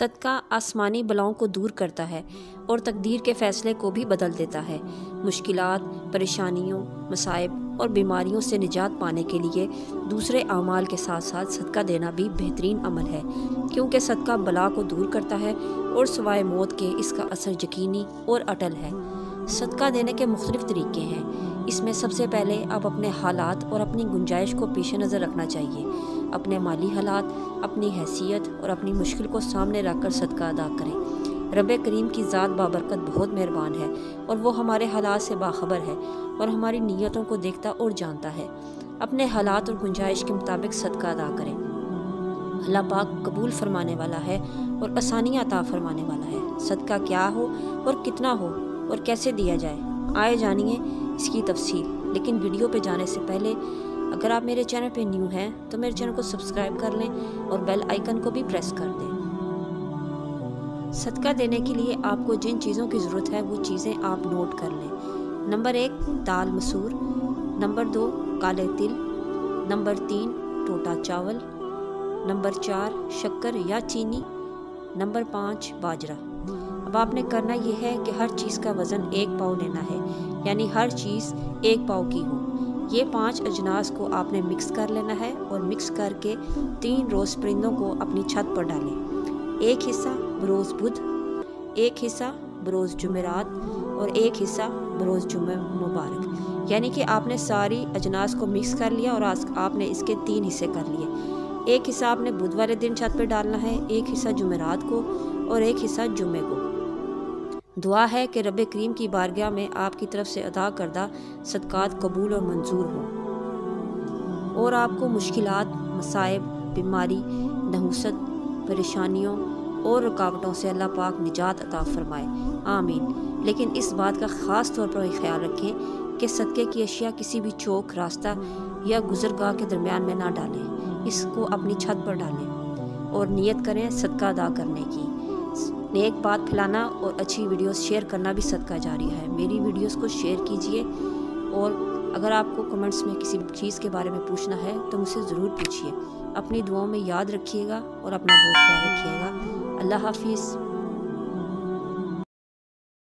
सदका आसमानी बलाओं को दूर करता है और तकदीर के फ़ैसले को भी बदल देता है। मुश्किलात, परेशानियों, मसाइब और बीमारियों से निजात पाने के लिए दूसरे आमाल के साथ साथ सदका देना भी बेहतरीन अमल है, क्योंकि सदका बला को दूर करता है और सिवाय मौत के इसका असर यकीनी और अटल है। सदका देने के मुख्तलिफ तरीके हैं। इसमें सबसे पहले आप अपने हालात और अपनी गुंजाइश को पेश नज़र रखना चाहिए। अपने माली हालात, अपनी हैसियत और अपनी मुश्किल को सामने रखकर सदका अदा करें। रब करीम की ज़ात बाबरकत बहुत मेहरबान है और वो हमारे हालात से बाखबर है और हमारी नीयतों को देखता और जानता है। अपने हालात और गुंजाइश के मुताबिक सदका अदा करें। अल्लाह पाक कबूल फरमाने वाला है और आसानियाँ अता फरमाने वाला है। सदका क्या हो और कितना हो और कैसे दिया जाए, आए जानिए इसकी तफसील। लेकिन वीडियो पे जाने से पहले अगर आप मेरे चैनल पे न्यू हैं तो मेरे चैनल को सब्सक्राइब कर लें और बेल आइकन को भी प्रेस कर दें। सदका देने के लिए आपको जिन चीज़ों की ज़रूरत है वो चीज़ें आप नोट कर लें। नंबर 1 दाल मसूर, नंबर 2 काले तिल, नंबर 3 टोटा चावल, नंबर 4 शक्कर या चीनी, नंबर 5 बाजरा। अब आपने करना यह है कि हर चीज़ का वज़न 1 पाव लेना है, यानी हर चीज़ 1 पाव की हो। ये 5 अजनास को आपने मिक्स कर लेना है और मिक्स करके 3 रोज़ परिंदों को अपनी छत पर डालें। 1 हिस्सा बरोज़ बुध, 1 हिस्सा बरोज़ जुमेरात और 1 हिस्सा बरोज़ जुमे मुबारक। यानी कि आपने सारी अजनास को मिक्स कर लिया और आपने इसके 3 हिस्से कर लिए। 1 हिस्सा आपने बुध वाले दिन छत पर डालना है, 1 हिस्सा जुमेरात को और 1 हिस्सा जुमे को। दुआ है कि रब करीम की बारगाह में आपकी तरफ से अदा करदा सदक़ात कबूल और मंजूर हो और आपको मुश्किलात, मसाइब, बीमारी, नहुसत, परेशानियों और रुकावटों से अल्लाह पाक निजात अता फरमाए, आमीन। लेकिन इस बात का ख़ास तौर पर ख्याल रखें कि सदक़े की अशिया किसी भी चौक, रास्ता या गुज़रगाह के दरमियान में ना डालें। इसको अपनी छत पर डालें और नियत करें सदका अदा करने की। नेक बात फैलाना और अच्छी वीडियोस शेयर करना भी सदका जारी है। मेरी वीडियोस को शेयर कीजिए और अगर आपको कमेंट्स में किसी चीज़ के बारे में पूछना है तो मुझसे ज़रूर पूछिए। अपनी दुआओं में याद रखिएगा और अपना बहुत ख्याल रखिएगा। अल्लाह हाफिज़।